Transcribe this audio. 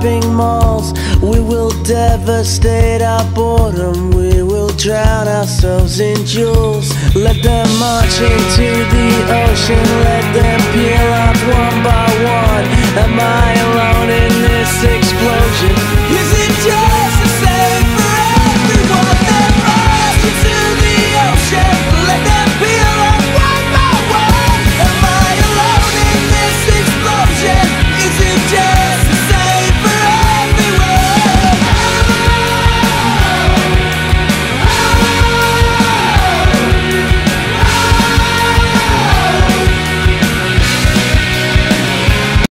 shopping malls. We will devastate our boredom. We will drown ourselves in jewels. Let them march into the ocean. Let them peel up one by one. Am I